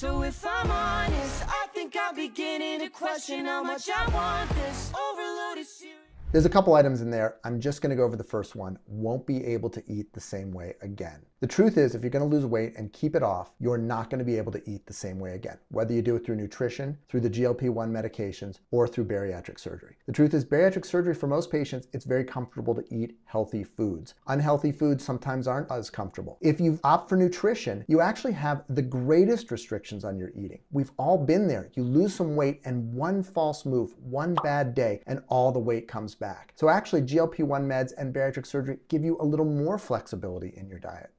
So if I'm honest, I think I'm beginning to question how much I want this overloaded series. There's a couple items in there. I'm just going to go over the first one. Won't be able to eat the same way again. The truth is, if you're going to lose weight and keep it off, you're not going to be able to eat the same way again, whether you do it through nutrition, through the GLP-1 medications, or through bariatric surgery. The truth is, bariatric surgery for most patients, it's very comfortable to eat healthy foods. Unhealthy foods sometimes aren't as comfortable. If you opt for nutrition, you actually have the greatest restrictions on your eating. We've all been there. You lose some weight and one false move, one bad day, and all the weight comes back. So actually, GLP-1 meds and bariatric surgery give you a little more flexibility in your diet.